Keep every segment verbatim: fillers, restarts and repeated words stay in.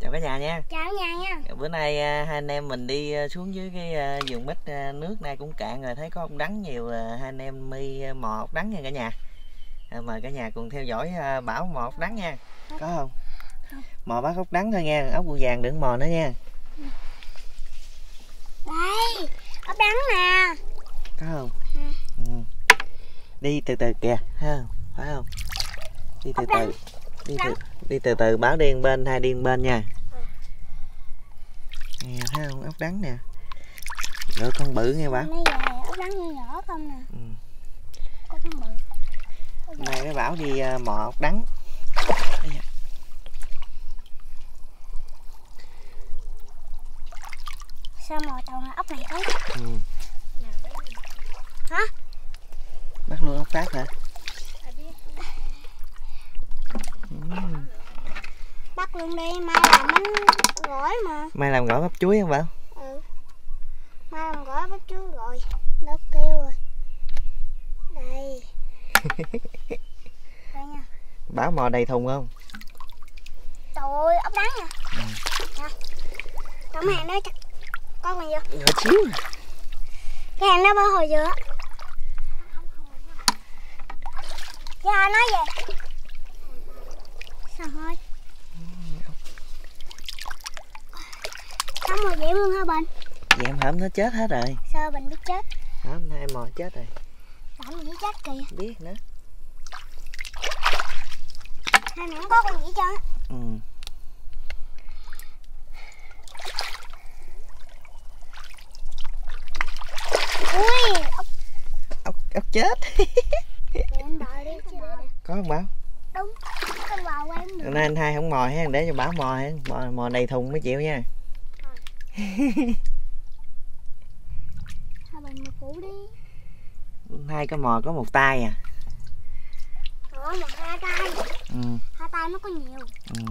Chào cả nhà nha. Chào nhà nha. Bữa nay hai anh em mình đi xuống dưới cái vườn mít, nước nay cũng cạn rồi, thấy có ong đắng nhiều, hai anh em mi mò ong đắng nha cả nhà. Mời cả nhà cùng theo dõi Bảo mò ong đắng nha. Có không? Không. Mò bắt ong đắng thôi nha, ốc bươu vàng đừng mò nữa nha. Đây, ốc đắng nè. Có không? Ừ. Ừ. Đi từ từ kìa, ha, phải không? Đi từ từ. Đi từ, đi từ từ Bảo điên bên hai điên bên nha. Nè thấy không, ốc đắng nè. Rồi con bự nghe Bảo. Mấy giờ ốc đắng như nhỏ không nè. Ừ. Có con bự. Hôm nay cái Bảo đi mò ốc đắng. Sao mò toàn ốc này thế? Ừ. Hả? Bắt luôn ốc tác hả? Bắt luôn đi, mai làm bánh gỏi mà. Mai làm gỏi bắp chuối không Bảo? Ừ. Mai làm gỏi bắp chuối rồi, nước tiêu rồi. Đây. Đây nha. Bảo mò đầy thùng không? Trời ốc đắng nha. Ừ. Nè. Tổng hàng đó chắc con này vô. Nhỏ xíu. Cái hàng đó bao hồi vừa. Dạ nói về. Sao thôi. Tắm rồi dễ luôn hả Bình? Vậy em hổm nó chết hết rồi. Sao Bình biết chết? Đó, hôm nay em mò chết rồi. Hổm mình biết chết kìa. Biết nữa. Hai mẹ cũng có con dĩ trơn. Ừ. Ui, ốc. Ốc, ốc chết. Để anh đợi đi, anh đợi. Có không Bảo? Đúng. Con bò quay em. Hôm nay anh hai không mò ha, để cho Bảo mò ha. Mò, mò đầy thùng mới chịu nha. Hai bình mà cũ đi. Hai cái mò có một tay à. Ủa một hai tay. Ừ. Hai tay nó có nhiều. Ừ.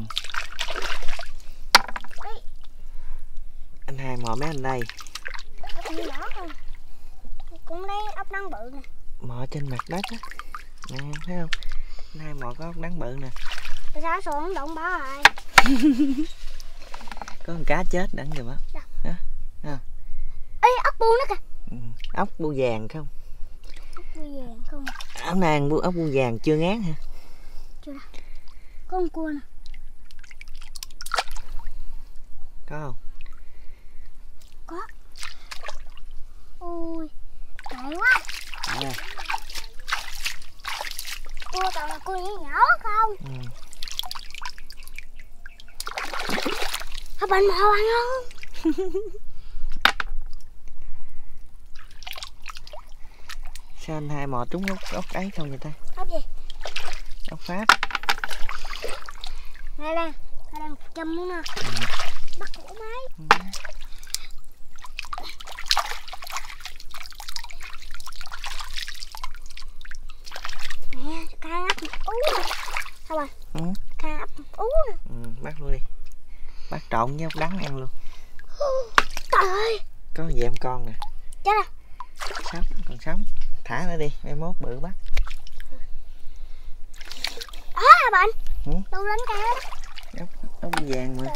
Anh hai mò mấy anh đây. Ốc nhỏ không. Cũng lấy ốc đắng bự nè. Mò trên mặt đất á. Nè thấy không? Anh hai mò có ốc đắng bự nè. Sao sổ không động bỏ rồi. Có con cá chết đắng rồi Bảo. Hả? Hả? Ê, ốc bu nó kìa. Ừ. Ốc bu vàng không? Ốc bu vàng không? Ốc này bu ốc bu vàng chưa ngán hả? Chưa. Có con cua nè. Có không? Có. Ui, chạy quá. À. Cua toàn là cua nhỏ không? Ừ. Hả Bình mò ăn không? Sao anh hai mò trúng ốc, ốc ấy không vậy ta? Ốc gì? Ốc Pháp. Đây đây, đây đang châm luôn nè. Ừ. Bắt cổ máy. Ừ. Nè, ca ấp ú nè. Sao rồi? Ừ. Ca ấp ú nè. Ừ, bắt luôn đi. Bắt trộn với ốc đắng ăn luôn. Trời ơi. Có gì em con nè. Chết rồi. Sống, còn sống. Thả nó đi, mai mốt bự bắt. Đó à Bệnh. Ừ? Tôi lên cá đó. Ốc, ốc vàng mà.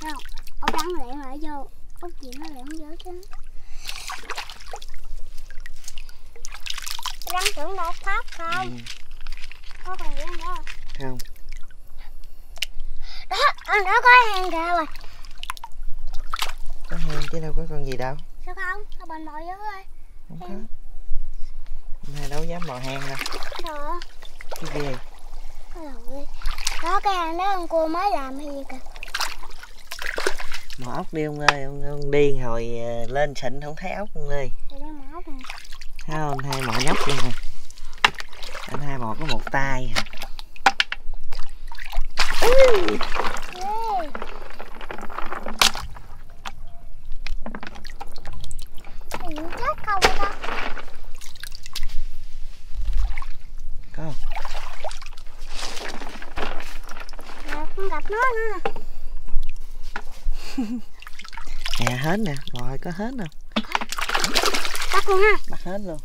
Không, ốc đắng lẹn lại vô. Ốc gì nó lẹn vô chứ. Đắng tưởng đâu Pháp không? Ừ. Có còn gì nữa không? Không. Đó, con đó có hàng kìa rồi. Có hàng chứ đâu có con gì đâu. Sao không? Sao Bình mò dữ ơi. Không hàng. Có. Này đâu dám mò hàng đâu. Đó. Cái gì? Đó cái hàng đó con cua mới làm hay gì kìa. Mò ốc đi ông ơi, ông, ông đi hồi lên xịn không thấy ốc ông ơi. Thì đang mò ốc nè. Không, anh hai mò nhóc đi nè. Anh hai mò có một tay hả? Ui. Chết không vậy ta? Có không? Nè, con gặp nó nữa. Nè, hến nè, mọi có hến không? Bắt luôn ha. Bắt hến luôn.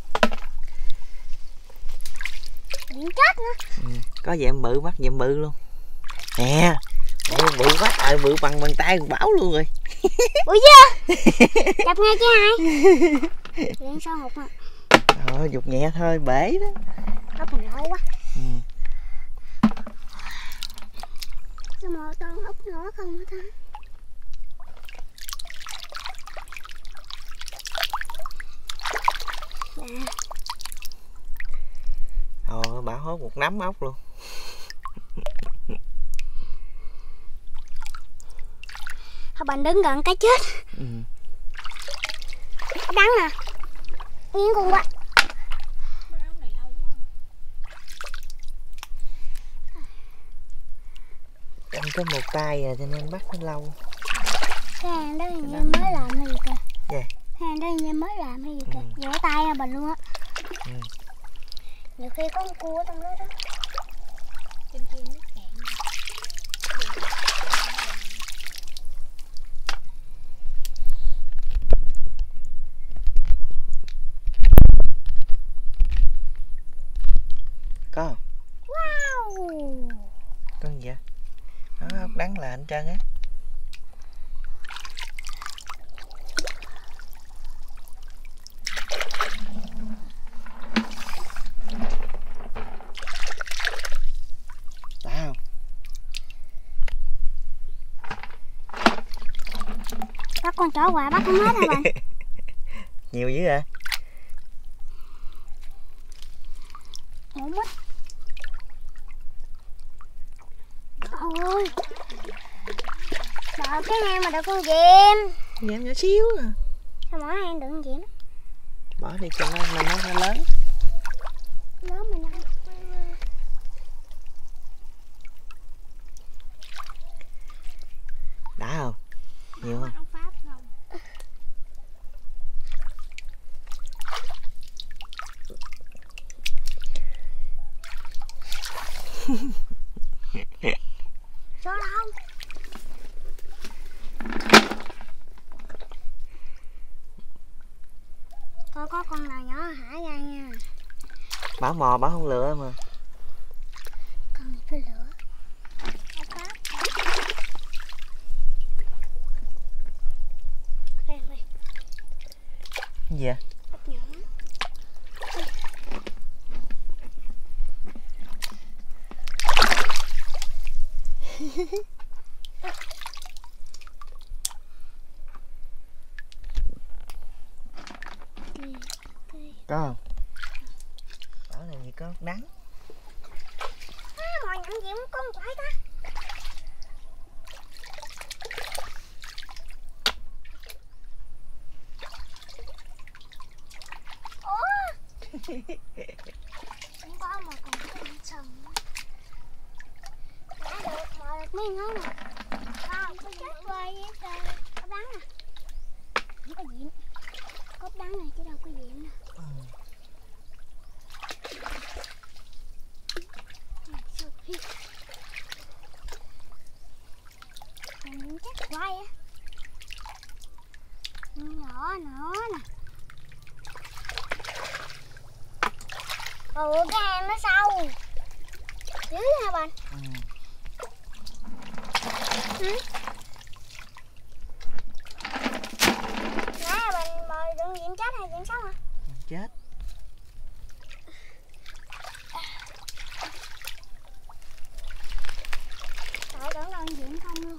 Điện chết nữa. Ừ, có dẹm bự, bắt dẹm bự luôn. Nè, nè bự quá trời, bự bằng bàn tay của Bảo luôn rồi. Bự chưa? Đập ngay chứ ai? Điện sao hụt mà. Ờ, dục nhẹ thôi, bể đó. Nó còn lâu quá. Ừ. Sao mà con ốc nó không hả ta? Dạ. Ờ, Bảo hốt một nắm ốc luôn. Bạn đứng gần cái chết. Ừ. Đắng nè. Nghiến con quá. Em có một tay rồi cho nên bắt nó lâu. Cái hàng đó hình như mới làm hay gì kìa. Dạ. Cái hàng đó hình như mới làm hay gì kìa. Giữa tay ra mình luôn á. Ừ. Nhiều khi có con cua ở trong đó đó. Trên kia nước cạn. Có không? Wow. Con gì vậy? Nó ốc đắng là anh trơn á. Wow. Bắt con chó hoài, bắt không hết hả bạn? Nhiều dữ vậy? Ủa mất. Ôi. Sợ cái hang mà được con diệm. Diệm nhỏ xíu à. Sao mỗi hang được con diệm? Bỏ đi cho nó mà nó hơi lớn. Lớn mà nó. Đã không? Nhiều không? Số đâu? Coi có con nào nhỏ hả ra nha. Bảo mò Bảo không lựa mà. Con phải lựa. Cái gì vậy? Có không? Bảo này thì có đắng. Á, mồi nhận gì muốn con quái ta. Ủa. Cũng có mà còn cái ăn sần nữa. Đã được, mồi được miếng không à. Không, có chết quay với trời. Có đắng à. Không có gì. Cốp đắng này chứ đâu có gì nữa. Ừ. Mình chắc quay á. Nhỏ nữa nè. Ủa cái hàng nó sâu. Dữ hả bạn? Ừ. Ừ. Diệm chết hay Diệm sống hả? Chết. Tại tưởng đâu Diệm không luôn.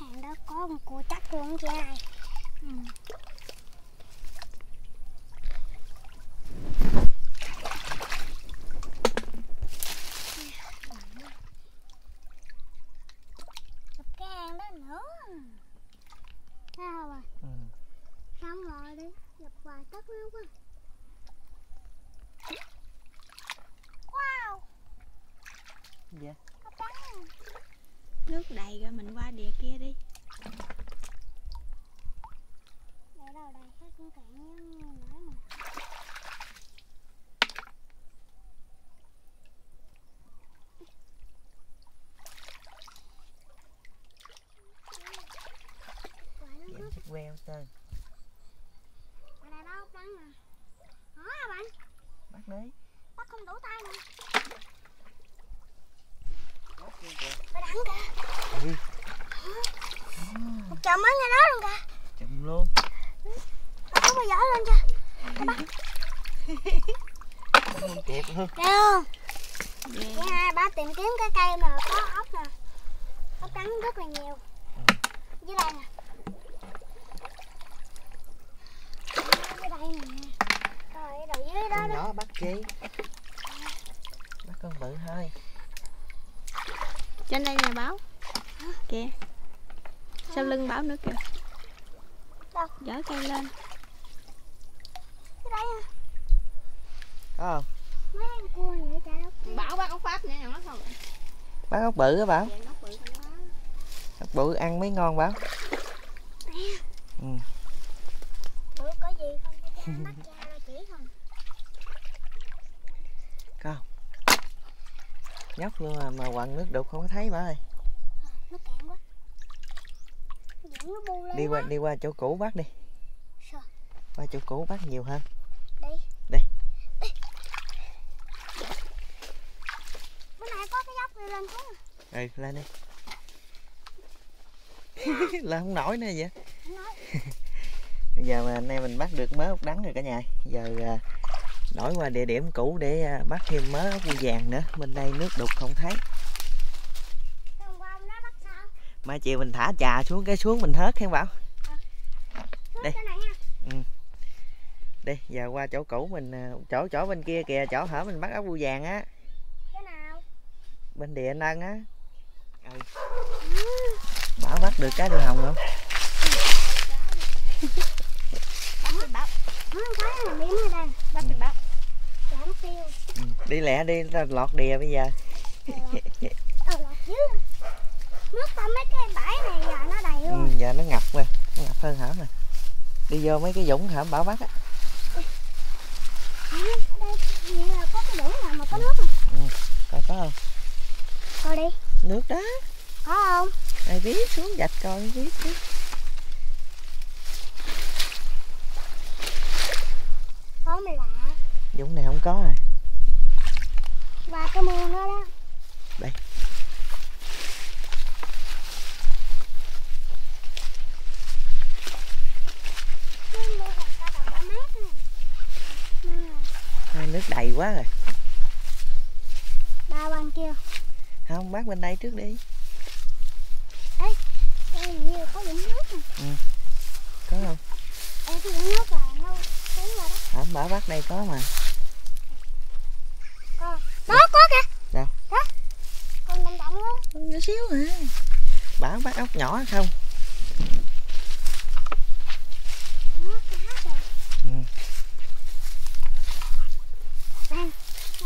Hàng đó có một cua chắc luôn chị này. Ừ. Đập cái hàng đó nữa. Thấy không à? Ừ. Không rồi đi, nhập hoài tất nó quá. Wow. Dạ. Có bắn. Nước đầy rồi mình qua đìa kia đi. Để đâu đây hết cũng cạn như nãy mà. Quậy nó queo tên. Bắt nè. Đó à bạn. Bắt đi. Bắt không đủ tay nè. luôn kìa. Ừ. Một chồng ở ngay đó luôn kìa. Chồng luôn. Tao có bao giỏ lên chưa? Tao bắt. Không kịp hả? Kìa không? Chị hai ba tìm kiếm cái cây mà có ốc nè. Ốc cắn rất là nhiều. Dưới đây nè. Dưới đây nè. Rồi đầu dưới đó đó. Nó bắt chi? Bắt con bự thôi. Trên đây nè Bảo. Kìa. Sau lưng Bảo nữa kìa. Đâu? Dở cây lên. Dưới đây nè. Có không? Mấy cua này chạy đâu. Bảo bắt ốc Pháp nữa nè, nó không. Bắt ốc bự á Bảo. Ốc bự ăn mới ngon Bảo. Ừ. Ủa có gì không? Cái bắt cha lo chỉ không? Không. Nhóc luôn mà, mà quằn nước đục không có thấy Bảo ơi. Nó cạn quá. Nó bu lên đi qua, đi qua chỗ cũ bắt đi. Sao? Qua chỗ cũ bắt nhiều hơn. Đi. Đi. Đi. Bữa nay có cái dốc này lên xuống. Ừ, lên đi. Là không nổi nữa vậy. Không nổi. Bây giờ mà anh em mình bắt được mớ ốc đắng rồi cả nhà. Giờ đổi qua địa điểm cũ để bắt thêm mớ ốc bươu vàng nữa. Bên đây nước đục không thấy. Hôm qua hôm đó bắt sao? Mai chiều mình thả trà xuống cái xuống mình hớt hen Bảo. À, đi. Chỗ này ha. Ừ. Đi giờ qua chỗ cũ mình chỗ chỗ bên kia kìa, chỗ hở mình bắt ốc bươu vàng á. Chỗ nào? Bên địa anh Ân á. Ừ. Ừ. Bảo bắt được cá đường hồng không? Bắt được Bảo. Đi lẹ đi, lọt đìa bây giờ. Ờ lọt dưới. Nước ta mấy cái bãi này giờ nó đầy luôn. Ừ, giờ nó ngập rồi, nó ngập hơn hả mà. Đi vô mấy cái dũng hả Bảo bắt á. À, đây vậy là có cái dũng nào mà có nước mà. Ừ, coi có không? Coi đi. Nước đó. Có không? Ai biết xuống dạch coi biết chứ. Có mà lạ. Dũng này không có rồi. Và cái mương đó đó. Đây. Hai nước đầy quá rồi. Ba bên kia. Không bác bên đây trước đi. Ê, ê như có dũng nước nè. Ừ. Có không? Ê cái dũng nước là nó xuống rồi đó. Hả, Bảo bắt đây có mà. Có. Nó có kìa. Đâu? Đó. Con động động đó. Nó xíu hả? Bảo bắt ốc nhỏ không? Nó cá rồi. Ừ. Đây,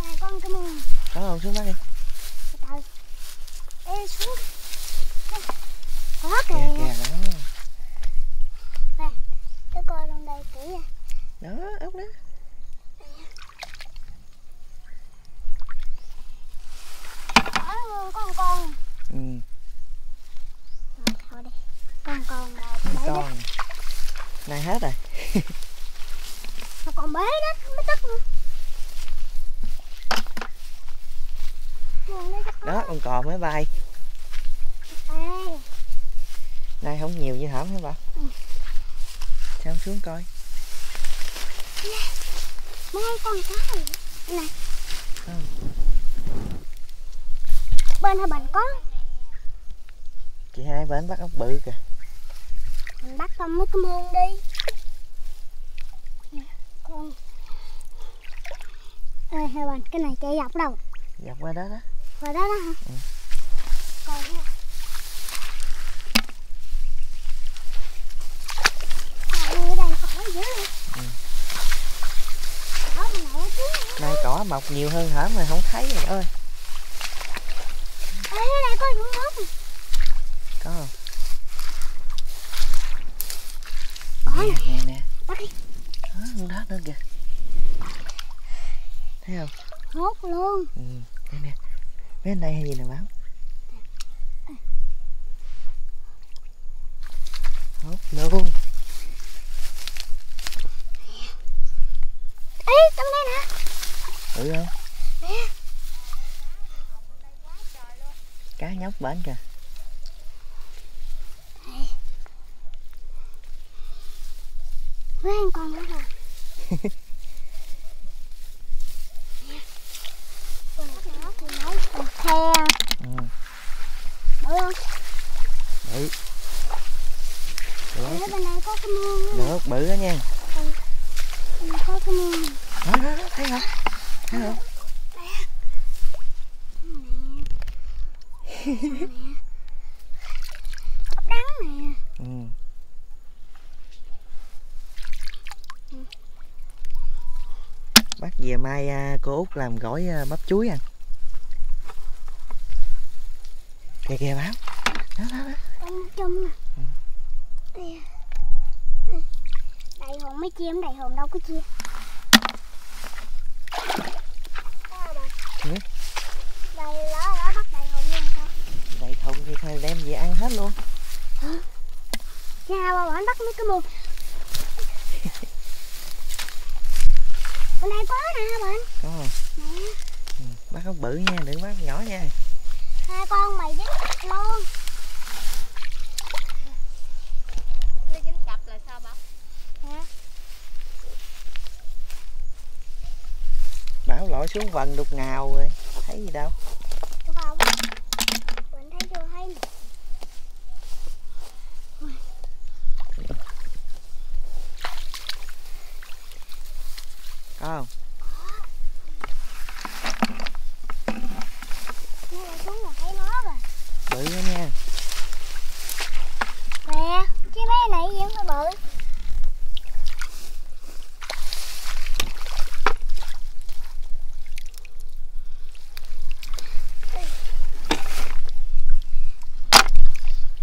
này con cái mương. Có không xuống bắt đi. Từ từ. Ê xuống. Có kìa. Kìa, kìa đó. Nè, cái coi lên đây kỹ nha. Đó, ốc đó. Ở luôn có một con. Ừ. Rồi, thôi đi. Con con là con. Này hết rồi. Nó còn bế đó, nó mới tức nữa. Đó, con cò mới bay. Ê. Nay không nhiều như hổm hả bà? Ừ. Sao không xuống coi? Mấy con cá này. Này. Ừ. Bên hai bệnh có. Chị hai bển bắt ốc bự kìa. Mình bắt xong mới cái mương đi. Con. Ê hai bệnh cái này chạy dọc đâu? Dọc qua đó đó. Qua đó đó hả? Ừ. Còn cái này. Này cỏ mọc nhiều hơn hả mà không thấy rồi ơi. Ê, này có dũng nước này. Có không? Có nè nè nè. Bắt đi. Đó, con đó nữa kìa. Thấy không? Hốt luôn. Ừ, đây nè. Bên đây hay gì nè Bảo? Hốt luôn. Ê, trong đây nè. Ừ không? Nè. cá nhóc bển kìa. Quên con nữa rồi. Con nó thì nấu con khe. Ừ. Được không? Được. Được. Bên này có cái mương. Được, bự đó nha. Ừ. Bên này có cái mương. Đó, đó, đó, thấy không? Thấy không? Nè. Nè. Cốc đắng nè. Ừ. Bắt về mai cô Út làm gỏi bắp chuối ăn. Kìa kìa Bảo. Đó đó đó. Trong ừ. Đại hồn mới chia, đại hồn đâu có chia. Ừ. Đây đó đó bắt đại hồn nha con. Đại hồn thì thôi đem về ăn hết luôn. Hả? Sao mà anh bắt mấy cái mồm. Bên này có nè bệnh. Có rồi. Nè. Ừ, bắt ốc bự nha, đừng bắt nhỏ nha. Hai con mày dính cặp luôn. Nó dính cặp là sao Bảo? Hả? Bảo lội xuống vần đục ngào rồi, thấy gì đâu. Đúng không? Bệnh thấy chưa hay nè. Không? Nó lại xuống là thấy nó rồi. Bự đó nha. Nè, chứ bé này gì không có bự.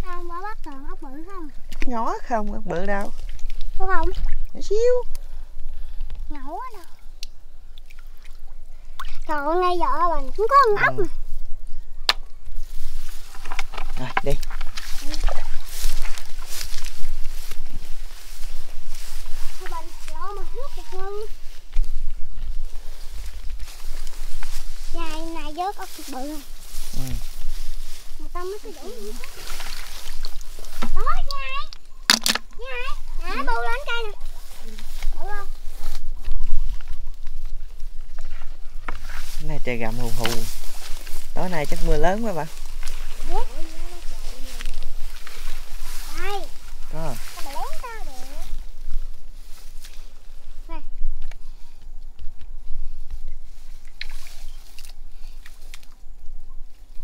Không, bỏ bắt còn ốc bự không? Nhỏ không, ốc bự đâu. Đúng không? Nhỏ xíu. Nhỏ đâu. Còn ngay vợ mình cũng có con ốc ừ. Rồi đi ừ. Thôi mình lo mà hút được hơn. Ngày này vớt ốc bự rồi ừ. Người ta mới cứ đủ gì hết. Đó nhai. Nhai. Đã ừ. Bu lên cây nè. Bự không? Hôm nay trời gầm hù hù. Tối nay chắc mưa lớn quá bà. Biết. Đây. Có. Con lớn tao được. Này.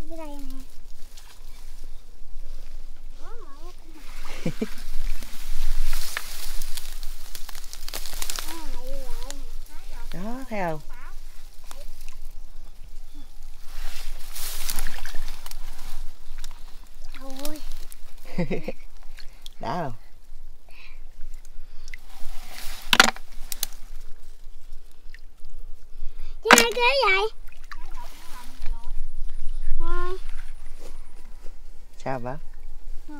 Cái này nè. Có mở cái này. Đó, thấy không? Đã không? Chứ hai ký vậy? Ừ. Sao bác? Ừ.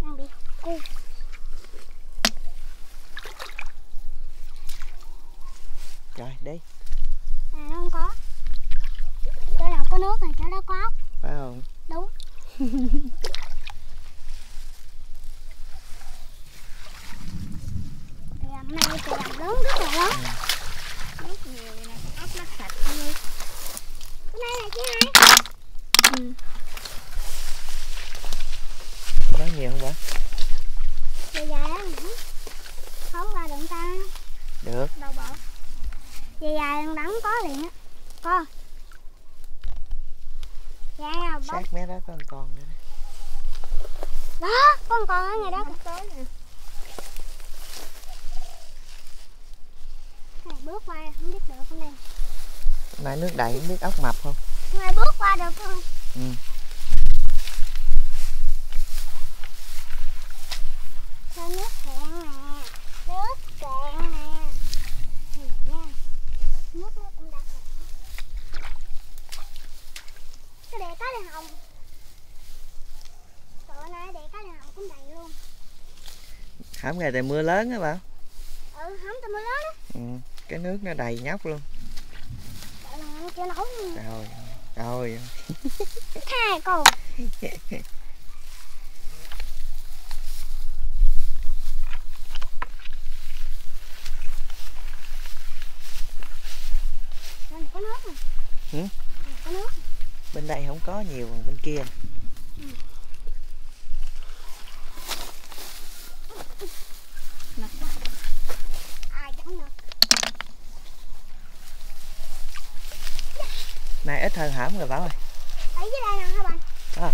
Đang bị cu. Rồi đi. À nó không có. Chỗ nào có nước này chỗ đó có ốc. Phải không? Đúng. Này trời lớn rất là lớn. Nước nhiều này ốc nó sạch luôn. Cái này này chứ hai. Ừ. Nó nhiều không bà? Dài dài á. Không qua đụng ta. Được. Đâu bỏ. Dài dài đắng có liền á. Con. Dạ bóng. Sát mé đó con còn nữa. Đó, con còn ở ngày đó tối nè. Bước qua không biết được không đây. Hôm nay nước đầy không biết ốc mập không. Hôm nay bước qua được không? Ừ. Sao nước cạn nè. Nước cạn nè. Nước nó cũng đã cạn. Cái đè cá đèn hồng. Tụi nay đè cá đèn hồng cũng đầy luôn. Hổng ngày trời mưa lớn á bà. Ừ, hổng trời mưa lớn á. Ừ. Cái nước nó đầy nhóc luôn. Trời ơi. Trời ơi. Trời ơi. hai con. Có nước mà. Ừ? Có nước. Bên đây không có nhiều, bên kia. Ừ. Này ít hơn hổm rồi Bảo ơi. Ở dưới đây nè hả bạn? Ờ. À.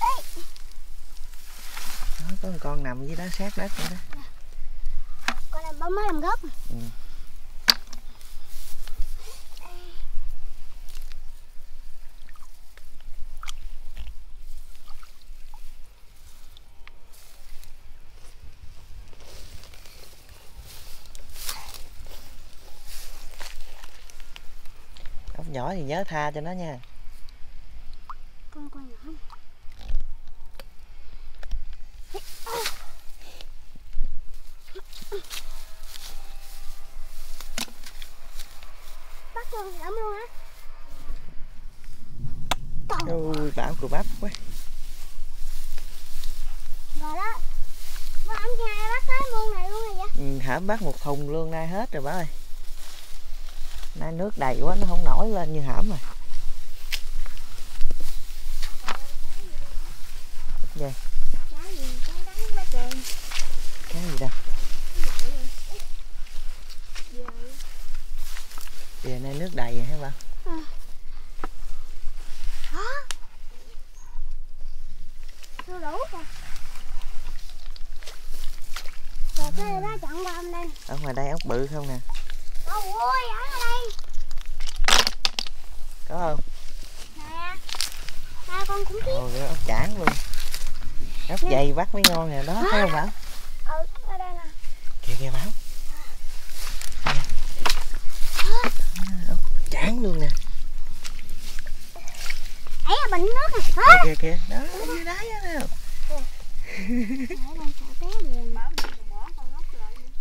Đó, có một con nằm dưới đó sát đất vậy đó. Con này mới làm gốc. Ừ. Nhỏ thì nhớ tha cho nó nha. Con con nhỏ này. Bắt con lắm luôn á. Ôi Bảo cùi bắp quá. Rồi đó. Con ăn hai bắt cái muôn này luôn rồi vậy. Ừ, hãm bắt một thùng luôn nay hết rồi Bảo ơi. Nay nước đầy quá nó không nổi lên như hổm rồi. Vậy. Cá gì cá trời. Cá gì đâu. Giờ nay nước đầy rồi hả bạn? Ừ. Hả? Chưa đủ rồi. Trời cái đó chọn qua hôm nay. Ở ngoài đây ốc bự không nè. Ôi, ôi, ở đây. Có không? Nè. Ba con cũng biết. Ôi, ốc chản luôn. Ốc dày bắt mới ngon nè, đó à. Thấy không Bảo? Ừ, ở đây nè. Kìa kìa Bảo. À. À, ốc chản luôn nè. Ấy là bệnh nước nè. À. Kìa kìa, đó, ở dưới đáy đó thấy không?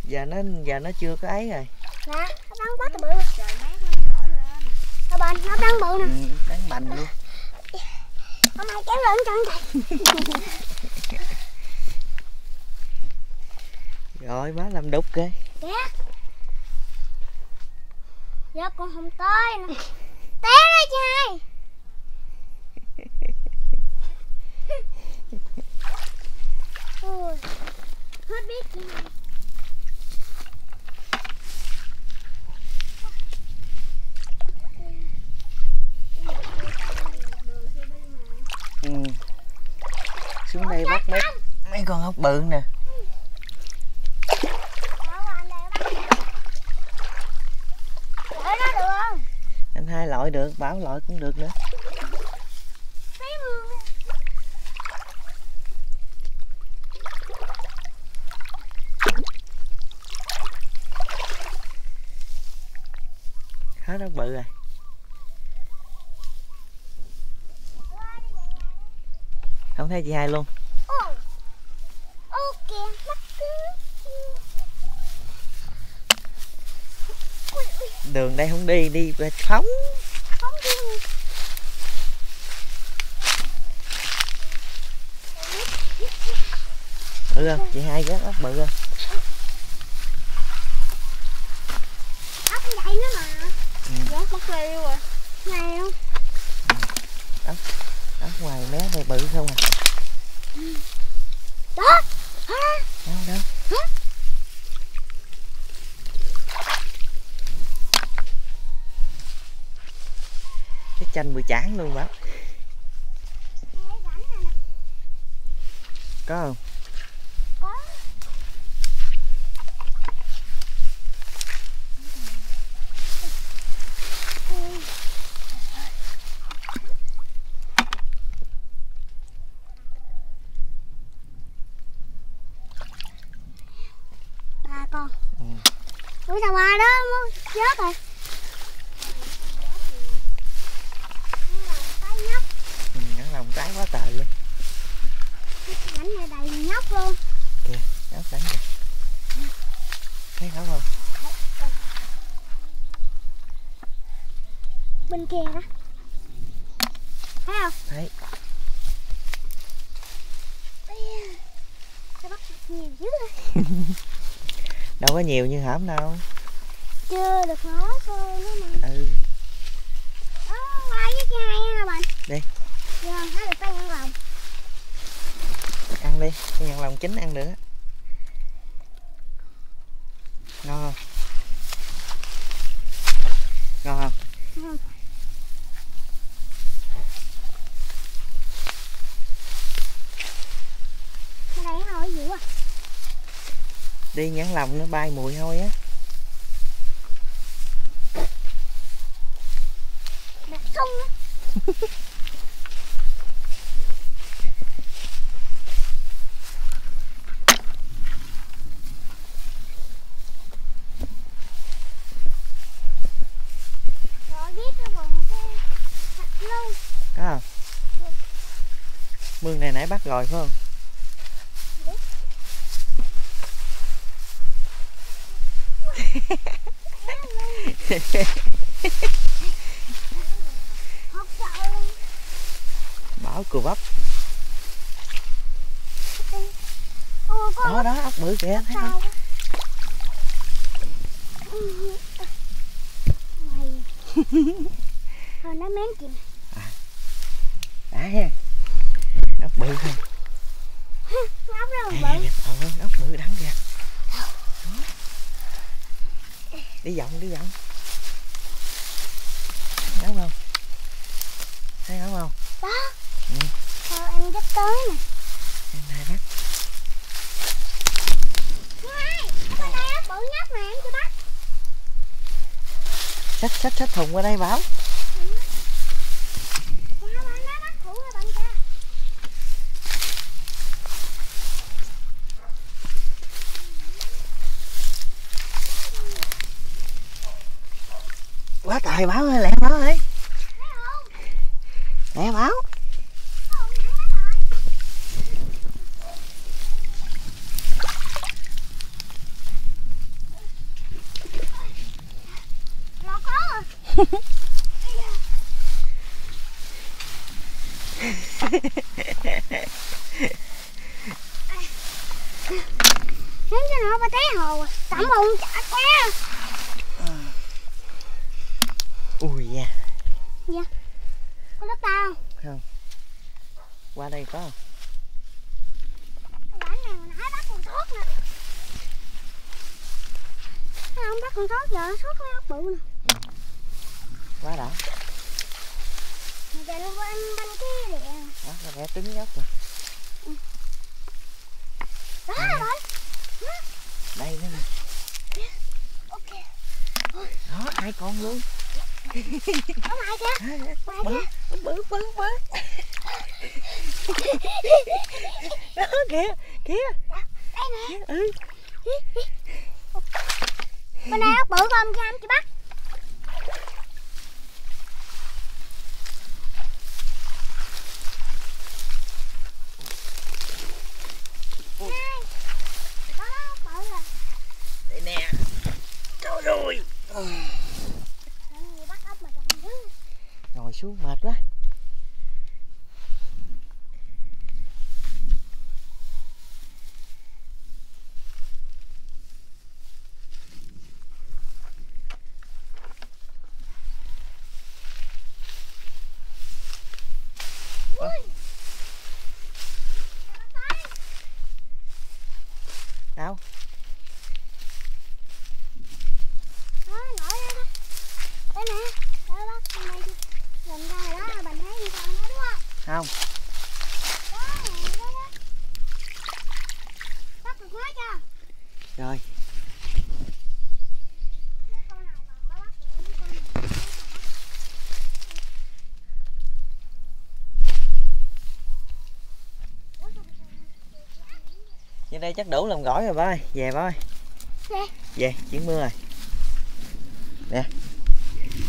Giờ nó giờ nó chưa có ấy rồi. Nè, nó đang quá bự. Trời mát nó nổi lên. Nó bành, nó đang bự nè. Ừ, đang bành luôn. Hôm nay kéo lên chân trời. Rồi má làm đục kìa. Dạ. Dạ con không tới nè. Té đó trai. Ôi. Hết biết gì. Ừ. Xuống đây bắt mấy, mấy con ốc bự nè. Anh hai loại được, Bảo loại cũng được nữa. Hết ốc bự rồi. Không thấy chị hai luôn. Ồ. Ô kìa, bắt cứ. Đường đây không đi, đi về phóng. Phóng đi. Bự không? Chị hai gác ốc bự không? Ốc vậy nữa mà. Ừ. Ốc mất tiêu rồi. Này không? Ốc. Ở ngoài mé này bự không à? Đó! Hả? Đâu đâu? Hả? Cái chanh bự chản luôn Bảo. Có không? Có. Ủa sao ba đó muốn chết rồi. Ngắn lòng trái quá trời luôn. Ngắn này đầy nhóc luôn. Kìa, nhóc đánh kìa. Thấy không không? bên kia đó. Thấy không? Thấy. Nó bắt nhiều dữ rồi. Đâu có nhiều như hổm đâu. Chưa được nó thôi nữa mà. Ừ. Đó, quay với chai nha bạn. Đi. Giờ nó được cái nhân lòng. Ăn đi, cái nhân lòng chín ăn được á. Ngon không? Ngon không? Ngon. Ở đây hôi dữ à. Đi nhãn lòng nó bay mùi hôi á. Đặt sung á. À, mương này nãy bắt rồi phải không? Bảo cừu bắp. Đó đó, ốc bự kìa, thấy không? Thôi nó mén kìa. Đã ha. Ốc bự không? Ốc đâu bự. Ờ, ốc bự đắng kìa. Đi vòng, đi vòng. Thấy ốc không? Thấy ốc không? Đó. Ừ. Thôi em dắt tới nè. Em này bắt. Ngay, ở đây ốc bự nhất nè, em chưa bắt. Xách, xách, xách thùng qua đây Bảo. Quá trời Bảo ơi, lẹ Bảo ơi. Lẹ Bảo. Nếu cho nó ba té hồ, tẩm bụng chả quá. Ui da. Dạ. Có đất tao không? Qua đây có không? Quả này hồi nãy bắt con thốt nè. Không bắt con thốt giờ nó sốt cái ốc bự nè. Quá đã. Mình chạy lên bên bên kia kìa. Đó, nó vẽ trứng dốc rồi. Ừ. Đó à, rồi. Đó. Đây nữa nè. Yeah. Ok. Đó, hai con luôn. Bự bự bự bự. Đó kìa, kìa. Đây nè. Ừ. Bên đây ốc bự không cho em chị bắt. Đây. Đó ốc bự rồi. Đây nè. Trời ơi. Ngồi xuống mệt quá. Ui. Đâu? Đó, nổi lên đó. Đây nè, đó bắt mày đi. Lần ra đó là bạn thấy đi con đó đúng không? Không. Đó, đó, đó. Bắt được hết chưa? Rồi. Vậy đây chắc đủ làm gỏi rồi ba ơi. Về ba ơi. Về. Về, chuyển mưa rồi. Nè.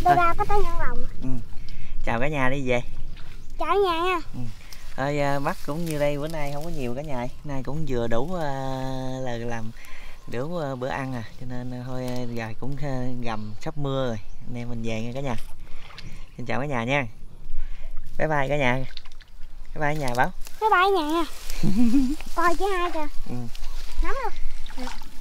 Đâu ra có tới nhân lòng. Ừ. Chào cả nhà đi về. Chào cả nhà nha. Ừ. Thôi bắt cũng như đây bữa nay không có nhiều cả nhà. Nay cũng vừa đủ uh, là làm đủ uh, bữa ăn à, cho nên thôi giờ cũng uh, gầm sắp mưa rồi. Anh em mình về nha cả nhà. Xin chào cả nhà nha. Bye bye cả nhà. Bye bye nhà Bảo. Bye bye nhà. Coi chứ hai kìa. Ừ. Nắm luôn.